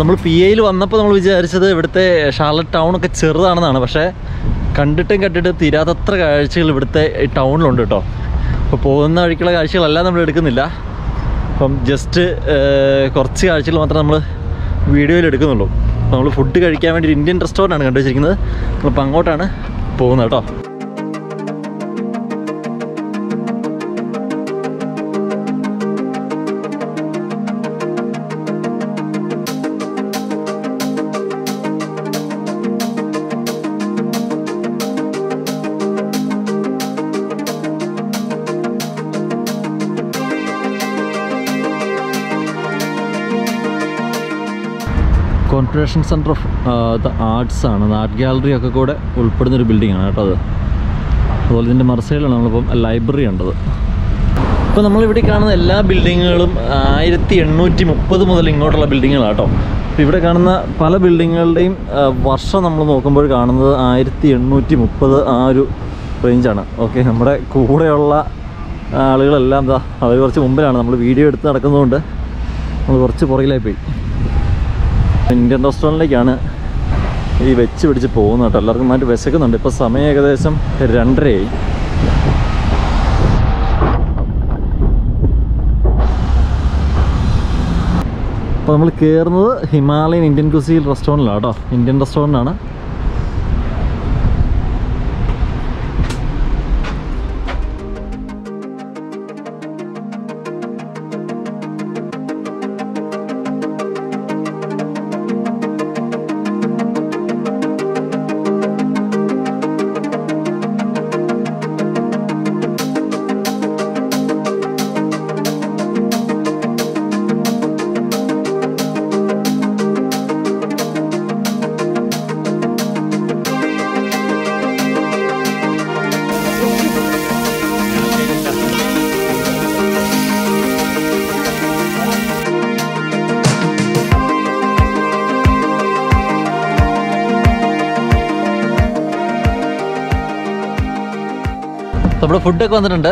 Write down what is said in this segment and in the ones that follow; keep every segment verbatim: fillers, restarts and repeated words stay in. നമ്മൾ പി എയിൽ വന്നപ്പോൾ നമ്മൾ വിചാരിച്ചത് ഇവിടുത്തെ ഷാർലറ്റ് ടൗണൊക്കെ ചെറുതാണെന്നാണ്. പക്ഷേ കണ്ടിട്ടും കണ്ടിട്ട് തീരാത്തത്ര കാഴ്ചകൾ ഇവിടുത്തെ ഈ ടൗണിലുണ്ട് കേട്ടോ. അപ്പോൾ പോകുന്ന വഴിക്കുള്ള കാഴ്ചകളെല്ലാം നമ്മൾ എടുക്കുന്നില്ല. അപ്പം ജസ്റ്റ് കുറച്ച് കാഴ്ചകൾ മാത്രമേ നമ്മൾ വീഡിയോയിൽ എടുക്കുന്നുള്ളൂ. നമ്മൾ ഫുഡ് കഴിക്കാൻ വേണ്ടി ഒരു ഇന്ത്യൻ റെസ്റ്റോറൻ്റാണ് കണ്ടുവച്ചിരിക്കുന്നത്. അപ്പം അങ്ങോട്ടാണ് പോകുന്നത് കേട്ടോ. Confederation centre of the arts ആണ്, ആർട്ട് ഗാലറി ഒക്കെ കൂടെ ഉൾപ്പെടുന്നൊരു ബിൽഡിംഗ് ആണ് കേട്ടോ അത്. അതുപോലെ ഇതിൻ്റെ മർസൈലാണ് നമ്മളിപ്പം ലൈബ്രറി ഉണ്ടത്. ഇപ്പോൾ നമ്മളിവിടെ കാണുന്ന എല്ലാ ബിൽഡിങ്ങുകളും ആയിരത്തി എണ്ണൂറ്റി മുപ്പത് മുതൽ ഇങ്ങോട്ടുള്ള ബിൽഡിങ്ങുകളാണ് കേട്ടോ. അപ്പോൾ ഇവിടെ കാണുന്ന പല ബിൽഡിങ്ങുകളുടെയും വർഷം നമ്മൾ നോക്കുമ്പോൾ കാണുന്നത് ആയിരത്തി എണ്ണൂറ്റി മുപ്പത് ആ ഒരു റേഞ്ചാണ്. ഓക്കെ, നമ്മുടെ കൂടെയുള്ള ആളുകളെല്ലാം എന്താ അവർ കുറച്ച് മുമ്പിലാണ്. നമ്മൾ വീഡിയോ എടുത്ത് നടക്കുന്നതുകൊണ്ട് നമ്മൾ കുറച്ച് പുറകിലായി പോയി. ഇന്ത്യൻ റെസ്റ്റോറൻറ്റിലേക്കാണ് ഈ വെച്ച് പിടിച്ച് പോകുന്നത് കേട്ടോ. എല്ലാവർക്കും മറ്റു വിശക്കുന്നുണ്ട്. ഇപ്പോൾ സമയം ഏകദേശം രണ്ടരയായി. അപ്പോൾ നമ്മൾ കയറുന്നത് ഹിമാലയൻ ഇന്ത്യൻ കുസീൻ റെസ്റ്റോറൻറ്റിലാണ് കേട്ടോ. ഇന്ത്യൻ റെസ്റ്റോറൻറ്റാണ്. നമ്മുടെ ഫുഡൊക്കെ വന്നിട്ടുണ്ട്.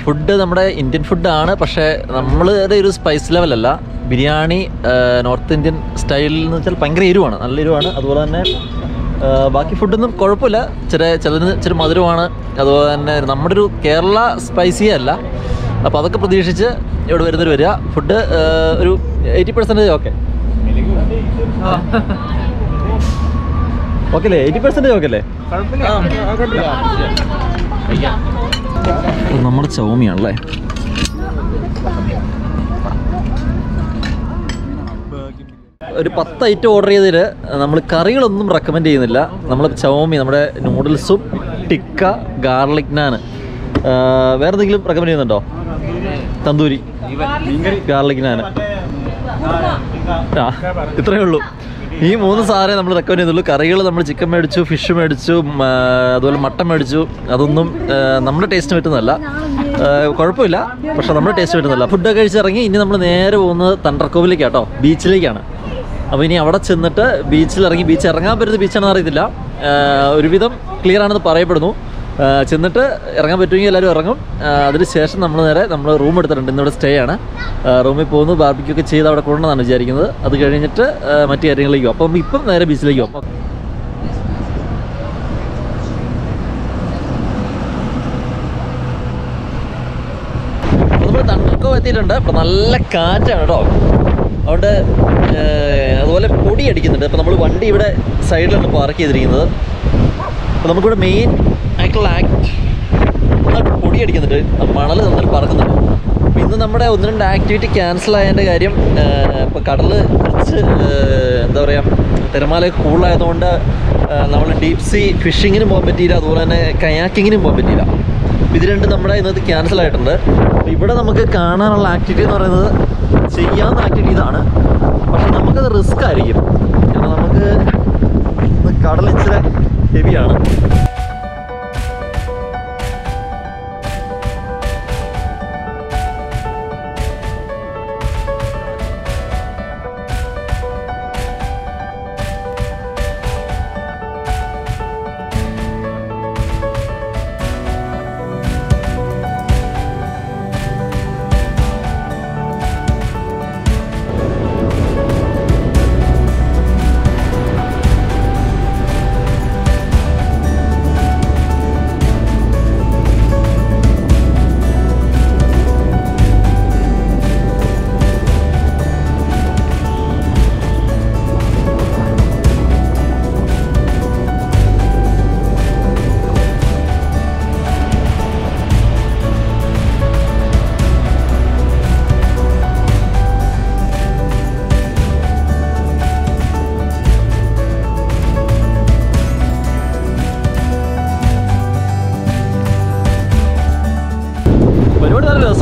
ഫുഡ് നമ്മുടെ ഇന്ത്യൻ ഫുഡാണ്, പക്ഷേ നമ്മളുടെ ഒരു സ്പൈസ് ലെവലല്ല. ബിരിയാണി നോർത്ത് ഇന്ത്യൻ സ്റ്റൈലിൽ എന്ന് വെച്ചാൽ ഭയങ്കര എരിവാണ്, നല്ല എരിവാണ്. അതുപോലെ തന്നെ ബാക്കി ഫുഡൊന്നും കുഴപ്പമില്ല. ചില ചിലതിന് ചില മധുരമാണ്. അതുപോലെ തന്നെ നമ്മുടെ ഒരു കേരള സ്പൈസിയേ അല്ല. അപ്പോൾ അതൊക്കെ പ്രതീക്ഷിച്ച് ഇവിടെ വരുന്നൊരു വരിക. ഫുഡ് ഒരു എയ്റ്റി പെർസെൻറ്റേജ് ഓക്കെ ഓക്കെ അല്ലേ എയ്റ്റി പെർസെൻറ്റേജ് ഓക്കെ അല്ലേ നമ്മുടെ ചൗമിയാണല്ലേ. ഒരു പത്ത് ഐറ്റം ഓർഡർ ചെയ്തതിൽ നമ്മൾ കറികളൊന്നും റെക്കമെൻഡ് ചെയ്യുന്നില്ല. നമ്മൾ ചൗമി, നമ്മുടെ നൂഡിൽസും ടിക്ക, ഗാർലിക് നാൻ, വേറെ എന്തെങ്കിലും റെക്കമെൻഡ് ചെയ്യുന്നുണ്ടോ? തന്തൂരി, ഗാർലിക് നാൻ, ആ ഇത്രയേ ഉള്ളൂ. ഈ മൂന്ന് സാധനം നമ്മൾ റെക്കമെൻഡ് ചെയ്തുള്ളൂ. കറികൾ നമ്മൾ ചിക്കൻ മേടിച്ചു, ഫിഷ് മേടിച്ചു, അതുപോലെ മട്ടൻ മേടിച്ചു. അതൊന്നും നമ്മുടെ ടേസ്റ്റ് പറ്റുന്നതല്ല. കുഴപ്പമില്ല, പക്ഷെ നമ്മുടെ ടേസ്റ്റ് പറ്റുന്നതല്ല. ഫുഡൊക്കെ കഴിച്ചിറങ്ങി ഇനി നമ്മൾ നേരെ പോകുന്നത് തണ്ടർക്കോവിലേക്കാണ് കേട്ടോ, ബീച്ചിലേക്കാണ്. അപ്പോൾ ഇനി അവിടെ ചെന്നിട്ട് ബീച്ചിലിറങ്ങി, ബീച്ച് ഇറങ്ങാൻ പറ്റുന്ന ബീച്ചാണെന്ന് അറിയത്തില്ല, ഒരുവിധം ക്ലിയർ ആണെന്ന് പറയപ്പെടുന്നു. ചെന്നിട്ട് ഇറങ്ങാൻ പറ്റുമെങ്കിൽ എല്ലാവരും ഇറങ്ങും. അതിന് ശേഷം നമ്മൾ നേരെ നമ്മൾ റൂം എടുത്തിട്ടുണ്ട്. ഇന്നിവിടെ സ്റ്റേ ആണ്. റൂമിൽ പോകുന്നു, ബാർബിക്യൂ ഒക്കെ ചെയ്ത് അവിടെ കൊണ്ടുവന്നാണ് വിചാരിക്കുന്നത്. അത് കഴിഞ്ഞിട്ട് മറ്റു കാര്യങ്ങളിലേക്ക് പോകും. അപ്പം ഇപ്പം നേരെ ബീച്ചിലേക്ക് പോകും. നമ്മൾ തണ്ടർക്കോ എത്തിയിട്ടുണ്ട്. അപ്പം നല്ല കാറ്റാണ് കേട്ടോ അവിടെ. അതുപോലെ പൊടി അടിക്കുന്നുണ്ട്. അപ്പം നമ്മൾ വണ്ടി ഇവിടെ സൈഡിലാണ് പാർക്ക് ചെയ്തിരിക്കുന്നത്. അപ്പം നമുക്കിവിടെ മെയിൻ ആയിട്ടുള്ള ആക്ട് നന്നായിട്ട് പൊടിയടിക്കുന്നുണ്ട്, മണൽ നന്നായിട്ട് പറക്കുന്നുണ്ട്. അപ്പോൾ ഇന്ന് നമ്മുടെ ഒന്ന് രണ്ട് ആക്ടിവിറ്റി ക്യാൻസൽ ആയതിൻ്റെ കാര്യം, ഇപ്പോൾ കടൽ കുറച്ച് എന്താ പറയുക തിരമാലയൊക്കെ കൂളായതുകൊണ്ട് നമ്മൾ ഡീപ് സീ ഫിഷിങ്ങിനും പോകാൻ പറ്റിയില്ല. അതുപോലെ തന്നെ കയാക്കിങ്ങിനും പോകാൻ പറ്റിയില്ല. ഇത് രണ്ട് നമ്മുടെ ഇന്നത്തെ ക്യാൻസൽ ആയിട്ടുണ്ട്. അപ്പോൾ ഇവിടെ നമുക്ക് കാണാനുള്ള ആക്ടിവിറ്റി എന്ന് പറയുന്നത് ചെയ്യാവുന്ന ആക്ടിവിറ്റി ഇതാണ്. പക്ഷേ നമുക്കത് റിസ്ക് ആയിരിക്കും. കാരണം നമുക്ക് കടലിച്ചിലെ heavy.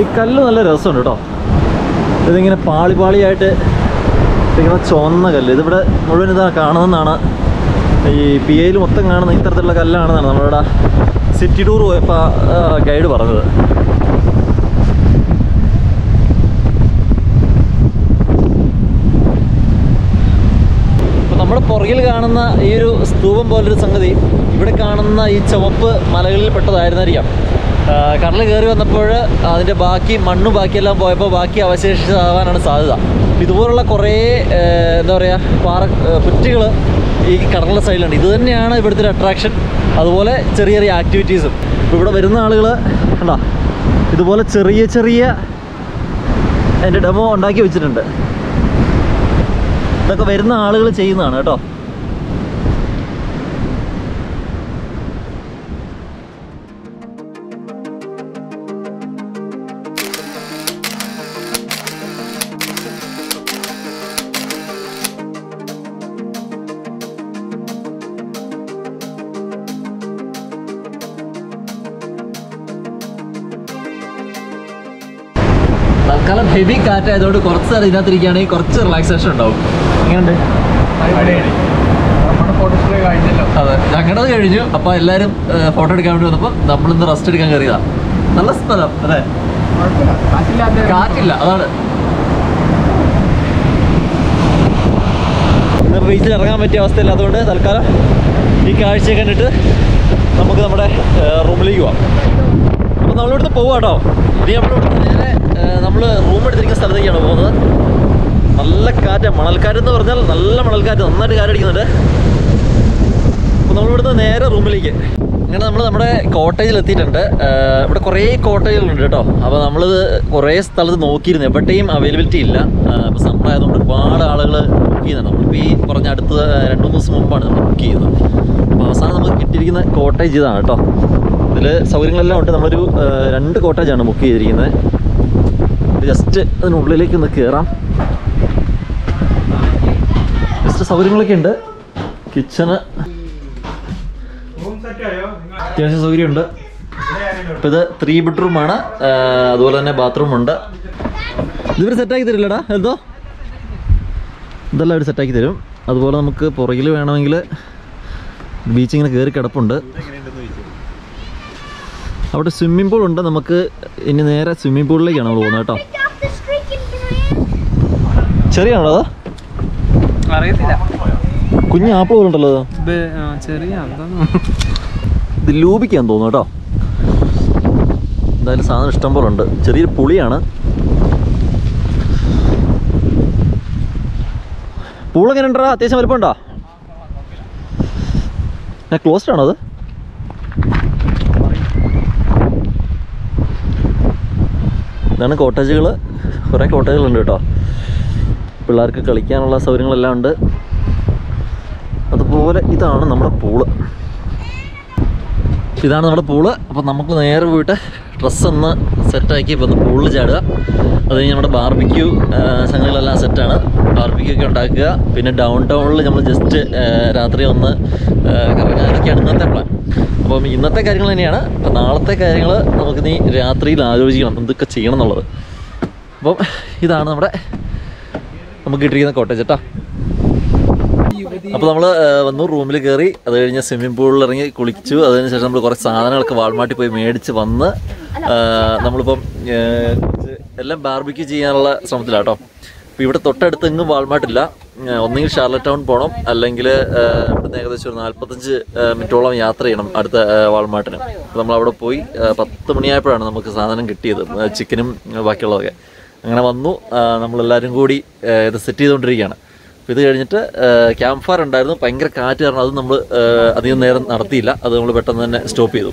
ഈ കല്ല് നല്ല രസമുണ്ട് കേട്ടോ. ഇതിങ്ങനെ പാളി പാളിയായിട്ട് ഇങ്ങനെ ചുവന്ന കല്ല് ഇതിവിടെ മുഴുവൻ ഇതാ കാണുന്നതെന്നാണ്. ഈ പി എയിൽ മൊത്തം കാണുന്ന ഇത്തരത്തിലുള്ള കല്ലാണെന്നാണ് നമ്മളിവിടെ സിറ്റി ടൂർ പോയപ്പോൾ ഗൈഡ് പറഞ്ഞത്. അപ്പോൾ നമ്മുടെ പുറകിൽ കാണുന്ന ഈ ഒരു സ്തൂപം പോലൊരു സംഗതി ഇവിടെ കാണുന്ന ഈ ചുവപ്പ് മലകളിൽ പെട്ടതായിരുന്നിരിക്കാം. കടൽ കയറി വന്നപ്പോൾ അതിൻ്റെ ബാക്കി മണ്ണും ബാക്കിയെല്ലാം പോയപ്പോൾ ബാക്കി അവശേഷിച്ചതാവാനാണ് സാധ്യത. ഇതുപോലുള്ള കുറേ എന്താ പറയുക പാറ പുറ്റുകൾ ഈ കടലിൻ്റെ സൈഡിലുണ്ട്. ഇത് തന്നെയാണ് ഇവിടുത്തെ ഒരു അട്രാക്ഷൻ. അതുപോലെ ചെറിയ ചെറിയ ആക്ടിവിറ്റീസും. ഇപ്പോൾ ഇവിടെ വരുന്ന ആളുകൾ കണ്ടോ ഇതുപോലെ ചെറിയ ചെറിയ എൻ്റെ ഡെമോ ഉണ്ടാക്കി വെച്ചിട്ടുണ്ട്. ഇതൊക്കെ വരുന്ന ആളുകൾ ചെയ്യുന്നതാണ് കേട്ടോ. തൽക്കാലം ഹെവി കാറ്റായതുകൊണ്ട് കുറച്ച് നേരം ഇതിനകത്തിരിക്കുകയാണെങ്കിൽ കുറച്ച് റിലാക്സേഷൻ ഉണ്ടാവും. എങ്ങനെയുണ്ട്? അതെ, ഞങ്ങളുടെ കഴിഞ്ഞു. അപ്പോൾ എല്ലാവരും ഫോട്ടോ എടുക്കാൻ വേണ്ടി വന്നപ്പോൾ നമ്മളിന്ന് റെസ്റ്റ് എടുക്കാൻ കയറിയതാണ്. നല്ല സ്ഥലം. അതെ, കാറ്റില്ല. അതാണ് ഇന്ന് ബീച്ചിൽ ഇറങ്ങാൻ പറ്റിയ അവസ്ഥയില്ലാത്തതുകൊണ്ട് തൽക്കാലം ഈ കാഴ്ചയെ കണ്ടിട്ട് നമുക്ക് നമ്മുടെ റൂമിലേക്ക് പോവാം. അപ്പോൾ നമ്മളിവിടുന്ന് പോവാം കേട്ടോ. ഇനി നമ്മളിവിടുന്ന് നേരെ നമ്മൾ റൂം എടുത്തിരിക്കുന്ന സ്ഥലത്തേക്കാണ് പോകുന്നത്. നല്ല കാറ്റ്, മണൽക്കാറ്റെന്ന് പറഞ്ഞാൽ നല്ല മണൽക്കാറ്റ്, നന്നായിട്ട് കാറ്റടിക്കുന്നുണ്ട്. അപ്പോൾ നമ്മളിവിടുന്ന് നേരെ റൂമിലേക്ക്. അങ്ങനെ നമ്മൾ നമ്മുടെ കോട്ടേജിലെത്തിയിട്ടുണ്ട്. ഇവിടെ കുറേ കോട്ടേജുകളുണ്ട് കേട്ടോ. അപ്പോൾ നമ്മളിത് കുറേ സ്ഥലത്ത് നോക്കിയിരുന്നു, എവിടെയും അവൈലബിലിറ്റി ഇല്ല. അപ്പോൾ സമ്മറായതുകൊണ്ട് ഒരുപാട് ആളുകൾ ബുക്ക് ചെയ്യുന്നുണ്ട്. നമ്മളിപ്പോൾ ഈ പറഞ്ഞ അടുത്ത രണ്ട് മൂന്ന് ദിവസം മുമ്പാണ് നമ്മൾ ബുക്ക് ചെയ്യുന്നത്. അപ്പോൾ അവസാനം നമുക്ക് കിട്ടിയിരിക്കുന്ന കോട്ടേജ് ഇതാണ് കേട്ടോ. ഇതിൽ സൗകര്യങ്ങളെല്ലാം ഉണ്ട്. നമ്മളൊരു രണ്ട് കോട്ടേജാണ് ബുക്ക് ചെയ്തിരിക്കുന്നത്. ജസ്റ്റ് അതിനുള്ളിലേക്ക് ഒന്ന് കയറാം. ജസ്റ്റ് സൗകര്യങ്ങളൊക്കെ ഉണ്ട്. കിച്ചണ് അത്യാവശ്യം സൗകര്യമുണ്ട്. ഇപ്പം ഇത് ത്രീ ബെഡ്റൂമാണ്. അതുപോലെ തന്നെ ബാത്റൂമുണ്ട്. ഇതിവർ സെറ്റാക്കി തരില്ലടാ എന്തോ, ഇതെല്ലാം അവർ സെറ്റാക്കി തരും. അതുപോലെ നമുക്ക് പുറകിൽ വേണമെങ്കിൽ ബീച്ചിങ്ങനെ കയറി കിടപ്പുണ്ട്. അവിടെ സ്വിമ്മിംഗ് പൂൾ ഉണ്ട്. നമുക്ക് ഇനി നേരെ സ്വിമ്മിംഗ് പൂളിലേക്കാണ് നമ്മൾ പോകുന്നത് കേട്ടോ. ചെറിയാണോ അതോ അറിയത്തില്ല, കുഞ്ഞ് ആപ്പിൾ പോലുണ്ടല്ലോ. ഇത് ലൂബിക്കാന്ന് തോന്നുന്നു കേട്ടോ. എന്തായാലും സാധനം ഇഷ്ടം പോലെ ഉണ്ട്. ചെറിയൊരു പുളിയാണ്. പൂളെങ്ങനെ ഉണ്ടാ? അത്യാവശ്യം വലുപ്പം ഉണ്ടോ? ക്ലോസ്ഡ് ആണോ അത്? ഇതാണ് കോട്ടേജുകൾ. കുറേ കോട്ടേജുകളുണ്ട് കേട്ടോ. പിള്ളേർക്ക് കളിക്കാനുള്ള സൗകര്യങ്ങളെല്ലാം ഉണ്ട്. അതുപോലെ ഇതാണ് നമ്മുടെ പൂള്. ഇതാണ് നമ്മുടെ പൂള്. അപ്പം നമുക്ക് നേരെ പോയിട്ട് ഡ്രസ്സൊന്ന് സെറ്റാക്കി ഇപ്പം പൂളിൽ ചാടുക. അത് കഴിഞ്ഞ് നമ്മുടെ ബാർബിക്യൂ സംഗതികളെല്ലാം സെറ്റാണ്. ബാർബിക്യൂ ഒക്കെ ഉണ്ടാക്കുക. പിന്നെ ഡൗൺ ടൗണിൽ നമ്മൾ ജസ്റ്റ് രാത്രി ഒന്ന് കറങ്ങാനൊക്കെയാണ് ഇന്നത്തെ പ്ലാൻ. അപ്പം ഇന്നത്തെ കാര്യങ്ങൾ തന്നെയാണ്. അപ്പം നാളത്തെ കാര്യങ്ങൾ നമുക്ക് നീ രാത്രിയിൽ ആലോചിക്കണം എന്തൊക്കെ ചെയ്യണം എന്നുള്ളത്. അപ്പം ഇതാണ് നമ്മുടെ നമുക്ക് കിട്ടിയിരിക്കുന്ന കോട്ടേജ് കേട്ടോ. അപ്പോൾ നമ്മൾ വന്നു, റൂമിൽ കയറി, അത് കഴിഞ്ഞ് സ്വിമ്മിംഗ് പൂളിൽ ഇറങ്ങി കുളിച്ചു. അതിനുശേഷം നമ്മൾ കുറച്ച് സാധനങ്ങളൊക്കെ വാൾമാർട്ടിൽ പോയി മേടിച്ച് വന്ന് നമ്മളിപ്പം കുറച്ച് എല്ലാം ബാർബിക്യൂ ചെയ്യാനുള്ള ശ്രമത്തിലാണ് കേട്ടോ. അപ്പോൾ ഇവിടെ തൊട്ടടുത്ത് എങ്ങും വാൾമാർട്ടില്ല. ഒന്നെങ്കിൽ ഷാർലറ്റ് ടൗൺ പോകണം, അല്ലെങ്കിൽ ഇവിടുന്ന് ഏകദേശം ഒരു നാൽപ്പത്തഞ്ച് മിനിറ്റോളം യാത്ര ചെയ്യണം അടുത്ത വാൾമാർട്ടിന്. അപ്പോൾ നമ്മളവിടെ പോയി പത്ത് മണിയായപ്പോഴാണ് നമുക്ക് സാധനം കിട്ടിയത്, ചിക്കനും ബാക്കിയുള്ളതൊക്കെ. അങ്ങനെ വന്നു, നമ്മളെല്ലാവരും കൂടി ഇത് സെറ്റ് ചെയ്തുകൊണ്ടിരിക്കുകയാണ്. അപ്പോൾ ഇത് കഴിഞ്ഞിട്ട് ക്യാമ്പ് ഫയർ ഉണ്ടായിരുന്നു. ഭയങ്കര കാറ്റ് കാരണം അത് നമ്മൾ അധികം നേരം നടത്തിയില്ല. അത് നമ്മൾ പെട്ടെന്ന് തന്നെ സ്റ്റോപ്പ് ചെയ്തു.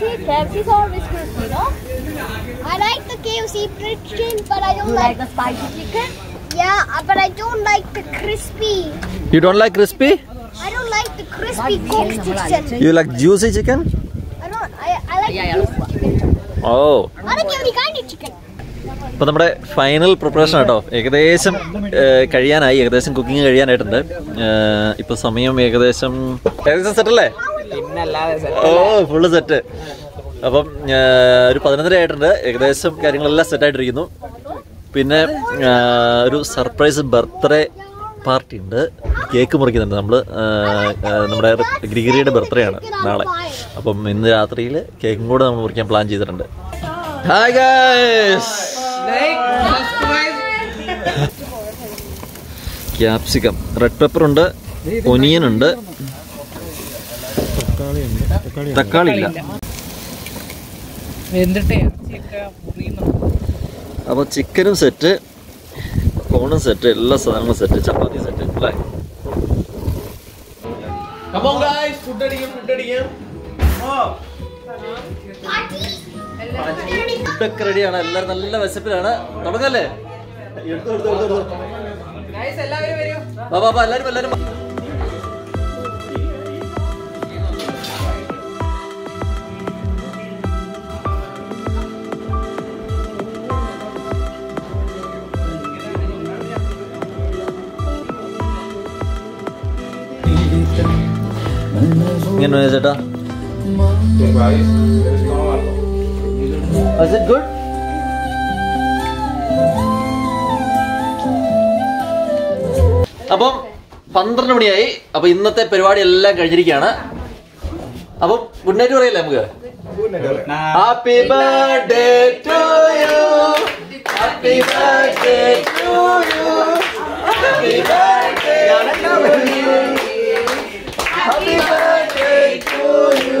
K F C is always crispy, no? I like the K F C chicken, but I don't you like, like the spicy chicken. Yeah, but I don't like the crispy. You don't like crispy? I don't like the crispy cooked chicken. You like juicy chicken? I don't. I I like yeah, yeah, juicy chicken. Oh. I like every kind of chicken. അപ്പോൾ നമ്മുടെ final preparation കേട്ടോ. ഏകദേശം കഴിയാനായി, ഏകദേശം cooking കഴിയാനായിട്ടുണ്ട്. ഇപ്പോൾ സമയം ഏകദേശം ഏകദേശം സെറ്റല്ലേ? ഓ ഫുള്ള് സെറ്റ്. അപ്പം ഒരു പതിനൊന്നര ആയിട്ടുണ്ട്. ഏകദേശം കാര്യങ്ങളെല്ലാം സെറ്റായിട്ടിരിക്കുന്നു. പിന്നെ ഒരു സർപ്രൈസ് ബർത്ത്ഡേ പാർട്ടി ഉണ്ട്. കേക്ക് മുറിക്കുന്നുണ്ട് നമ്മൾ. നമ്മുടെ ഗ്രിഗറിയുടെ ബർത്ത്ഡേ ആണ് നാളെ. അപ്പം ഇന്ന് രാത്രിയിൽ കേക്കും കൂടെ നമ്മൾ മുറിക്കാൻ പ്ലാൻ ചെയ്തിട്ടുണ്ട്. Hi guys. Capsicum, red pepper ഉണ്ട്, ഒനിയൻ ഉണ്ട്, തക്കാളി ഇല്ല. അപ്പോൾ ചിക്കനും സെറ്റ്, കോണും സെറ്റ്, എല്ലാ സാധനങ്ങളും സെറ്റ്, ചപ്പാത്തി സെറ്റ് അല്ലേ? ഫുഡൊക്കെ റെഡിയാണ്. എല്ലാവരും നല്ല വിശപ്പിലാണ്. തുടങ്ങല്ലേ? എല്ലാവരും എല്ലാവരും you know, is it a is it good? അപ്പം പന്ത്രണ്ട് മണിയായി. അപ്പൊ ഇന്നത്തെ പരിപാടി എല്ലാം കഴിഞ്ഞിരിക്കുകയാണ്. അപ്പം ഗുഡ് നൈറ്റ് പറയല്ലേ നമുക്ക്? Happy birthday to you, happy birthday to you, happy birthday to you, happy birthday to U.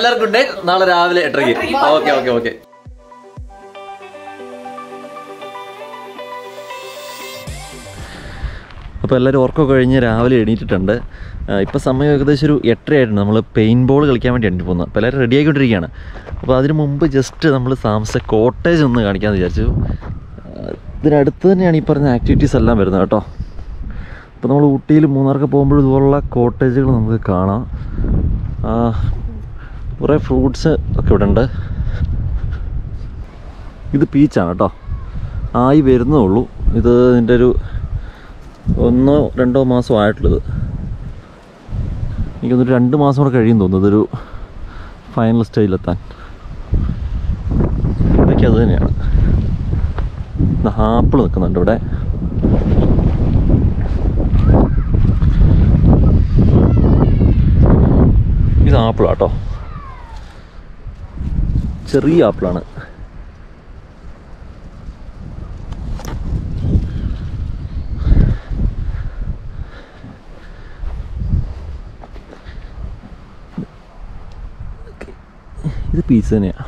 Hello, good night. Nala raavile etragi. Okay, okay, okay. അപ്പോൾ എല്ലാവരും ഓർക്കോ കഴിഞ്ഞ് രാവിലെ എണീറ്റിട്ടുണ്ട്. ഇപ്പോൾ സമയം ഏകദേശം ഒരു എട്ടര ആയിട്ടുണ്ട്. നമ്മൾ പെയിൻറ്റ് ബോൾ കളിക്കാൻ വേണ്ടി എണ്ണി പോകുന്നത്. അപ്പോൾ എല്ലാവരും റെഡിയായിക്കൊണ്ടിരിക്കുകയാണ്. അപ്പോൾ അതിന് മുമ്പ് ജസ്റ്റ് നമ്മൾ സാംസ കോട്ടേജ് ഒന്ന് കാണിക്കാമെന്ന് വിചാരിച്ചു. ഇതിനടുത്ത് തന്നെയാണ് ഈ പറഞ്ഞ ആക്ടിവിറ്റീസ് എല്ലാം വരുന്നത് കേട്ടോ. അപ്പോൾ നമ്മൾ ഊട്ടിയിൽ മൂന്നാർക്ക് പോകുമ്പോൾ ഇതുപോലുള്ള കോട്ടേജുകൾ നമുക്ക് കാണാം. കുറേ ഫ്രൂട്ട്സ് ഒക്കെ ഇവിടെ ഉണ്ട്. ഇത് പീച്ചാണ് കേട്ടോ, ആയി വരുന്നേ ഉള്ളൂ. ഇത് ഇതിൻ്റെ ഒരു ഒന്നോ രണ്ടോ മാസം ആയിട്ടുള്ളത്, എനിക്കൊന്നൊരു രണ്ട് മാസം കൂടെ കഴിയും തോന്നുന്നു ഇതൊരു ഫൈനൽ സ്റ്റേജിലെത്താൻ. ഇതൊക്കെ അത് തന്നെയാണ്. ആപ്പിൾ നിൽക്കുന്നുണ്ട് ഇവിടെ. ഇത് ആപ്പിളാണ് കേട്ടോ, ചെറിയ ആപ്പിളാണ്. ഇത് പീച്ച് തന്നെയാണ്.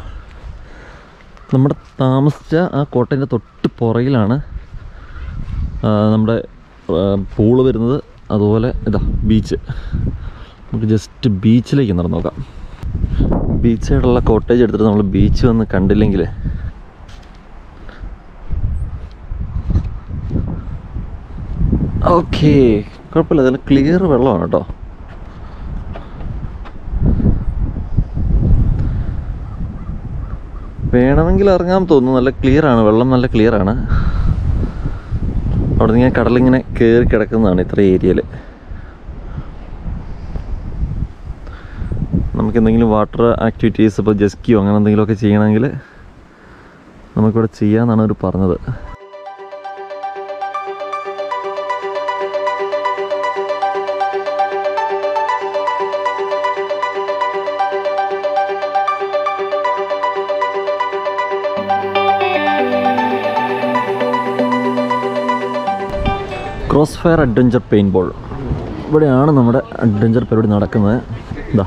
നമ്മുടെ താമസിച്ച ആ കോട്ടേൻ്റെ തൊട്ട് പുറകിലാണ് നമ്മുടെ പൂള് വരുന്നത്. അതുപോലെ ഇതാ ബീച്ച്. നമുക്ക് ജസ്റ്റ് ബീച്ചിലേക്ക് നടന്നു നോക്കാം. ബീച്ച് സൈഡുള്ള കോട്ടേജ് എടുത്തിട്ട് നമ്മൾ ബീച്ച് വന്ന് കണ്ടില്ലെങ്കിൽ ഓക്കെ, കുഴപ്പമില്ല. നല്ല ക്ലിയർ വെള്ളമാണ് കേട്ടോ. വേണമെങ്കിൽ ഇറങ്ങാൻ തോന്നുന്നു, നല്ല ക്ലിയർ ആണ് വെള്ളം, നല്ല ക്ലിയർ ആണ്. അവിടെ നിന്ന് കടലിങ്ങനെ കയറി കിടക്കുന്നതാണ് ഇത്ര ഏരിയയിൽ. നമുക്ക് എന്തെങ്കിലും വാട്ടർ ആക്ടിവിറ്റീസ് ഇപ്പോൾ ജെസ്കിയോ അങ്ങനെ എന്തെങ്കിലുമൊക്കെ ചെയ്യണമെങ്കിൽ നമുക്കിവിടെ ചെയ്യാമെന്നാണ് അവർ പറഞ്ഞത്. Cross fire adventure paint ball, ഇവിടെയാണ് നമ്മുടെ അഡ്വഞ്ചർ പരിപാടി നടക്കുന്നത്. ഇതാ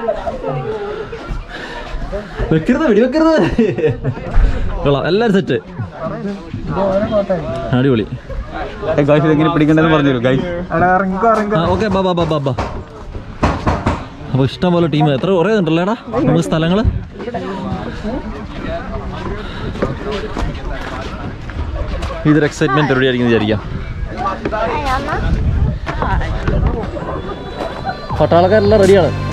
വെക്കരുത് വെടി വെക്കരുത്. കൊള്ളാം, എല്ലാവരും സെറ്റ്, അടിപൊളി. പിടിക്കണ്ടെന്ന് പറഞ്ഞു ഓക്കെ. അപ്പൊ ഇഷ്ടം പോലെ ടീം എത്ര കുറേ ഉണ്ടല്ലേടാ നമുക്ക് സ്ഥലങ്ങള്. ഇതൊരു എക്സൈറ്റ്മെന്റ് എവിടെയായിരിക്കും വിചാരിക്കാം. പട്ടാളക്കാരെല്ലാം റെഡിയാണ്.